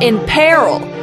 In peril.